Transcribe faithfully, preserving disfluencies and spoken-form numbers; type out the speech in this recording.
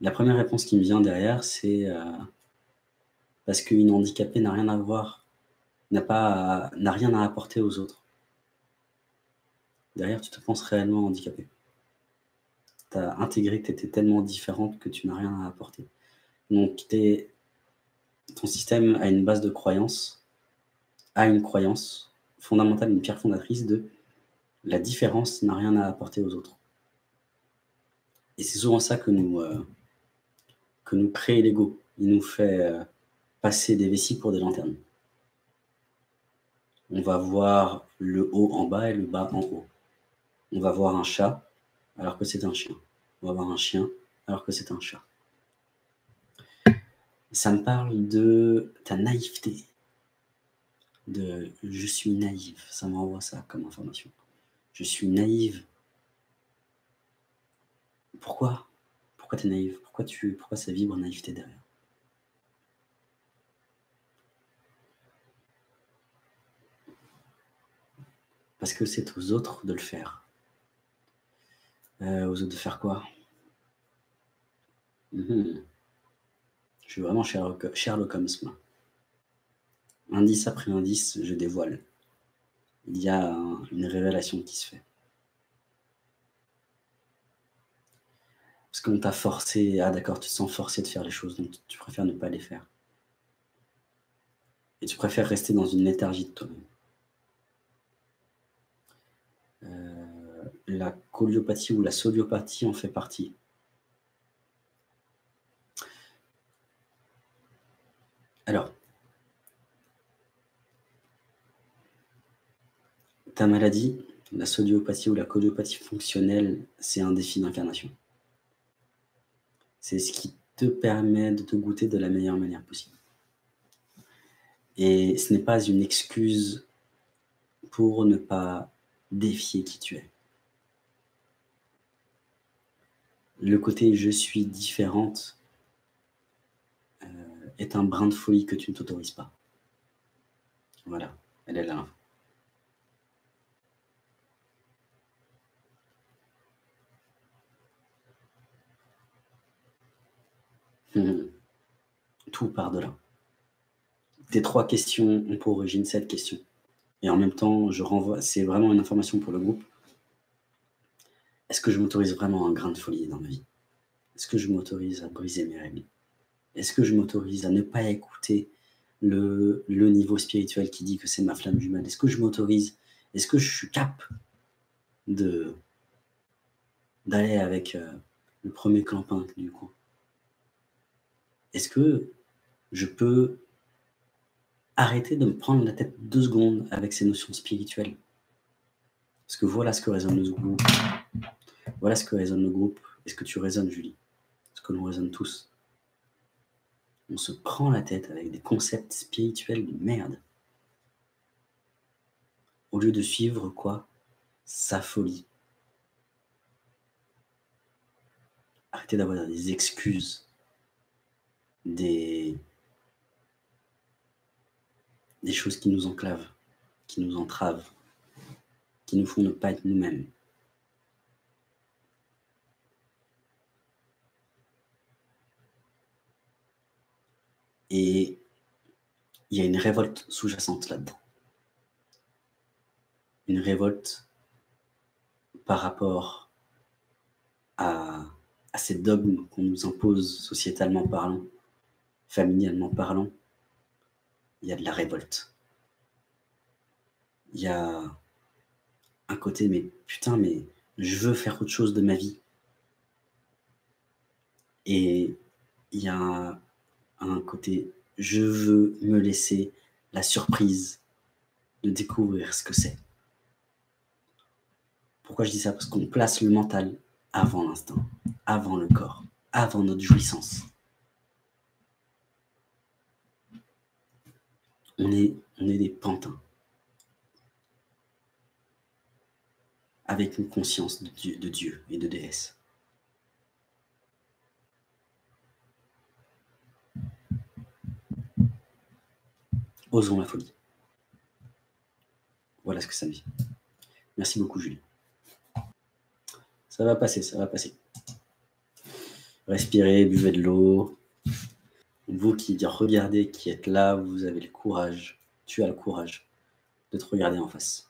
La première réponse qui me vient derrière, c'est euh, parce qu'une handicapée n'a rien à voir, n'a pas, n'a rien à apporter aux autres. Derrière, tu te penses réellement handicapée. Tu as intégré que tu étais tellement différente que tu n'as rien à apporter. Donc, t'es, ton système a une base de croyance, a une croyance fondamentale, une pierre fondatrice de la différence n'a rien à apporter aux autres. Et c'est souvent ça que nous... Euh, que nous crée l'ego. Il nous fait passer des vessies pour des lanternes. On va voir le haut en bas et le bas en haut. On va voir un chat alors que c'est un chien. On va voir un chien alors que c'est un chat. Ça me parle de ta naïveté. De « je suis naïve ». Ça m'envoie ça comme information. « Je suis naïve ». Pourquoi ? Pourquoi t'es naïve ? Pourquoi tu, pourquoi ça vibre naïveté derrière ? Parce que c'est aux autres de le faire. Euh, aux autres de faire quoi ? mmh. Je suis vraiment Sherlock, Sherlock Holmes. Indice après indice, je dévoile. Il y a une révélation qui se fait. Parce qu'on t'a forcé, ah d'accord, tu te sens forcé de faire les choses, donc tu préfères ne pas les faire. Et tu préfères rester dans une léthargie de toi-même. Euh, la coliopathie ou la soliopathie en fait partie. Alors, ta maladie, la soliopathie ou la coliopathie fonctionnelle, c'est un défi d'incarnation. C'est ce qui te permet de te goûter de la meilleure manière possible. Et ce n'est pas une excuse pour ne pas défier qui tu es. Le côté « je suis différente » euh, est un brin de folie que tu ne t'autorises pas. Voilà, elle est là. Mmh. Tout part de là. Tes trois questions ont pour origine cette question. Et en même temps, je renvoie. C'est vraiment une information pour le groupe. Est-ce que je m'autorise vraiment un grain de folie dans ma vie ? Est-ce que je m'autorise à briser mes règles ? Est-ce que je m'autorise à ne pas écouter le, le niveau spirituel qui dit que c'est ma flamme jumelle ? Est-ce que je m'autorise ? Est-ce que je suis capable de, d'aller avec euh, le premier clampin du coin ? Est-ce que je peux arrêter de me prendre la tête deux secondes avec ces notions spirituelles ? Parce que voilà ce que résonne le groupe. Voilà ce que résonne le groupe. Est-ce que tu résonnes, Julie ? Est-ce que l'on résonne tous ? On se prend la tête avec des concepts spirituels de merde. Au lieu de suivre quoi ? Sa folie. Arrêtez d'avoir des excuses. Des, des choses qui nous enclavent, qui nous entravent, qui nous font ne pas être nous-mêmes. Et il y a une révolte sous-jacente là-dedans. Une révolte par rapport à, à ces dogmes qu'on nous impose sociétalement parlant, familialement parlant, il y a de la révolte. Il y a un côté, mais putain, mais je veux faire autre chose de ma vie. Et il y a un côté, je veux me laisser la surprise de découvrir ce que c'est. Pourquoi je dis ça ? Parce qu'on place le mental avant l'instinct, avant le corps, avant notre jouissance. On est, on est des pantins, avec une conscience de Dieu, de Dieu et de déesse. Osons la folie. Voilà ce que ça me dit. Merci beaucoup, Julie. Ça va passer, ça va passer. Respirez, buvez de l'eau. Vous qui regardez, qui êtes là, vous avez le courage. Tu as le courage de te regarder en face.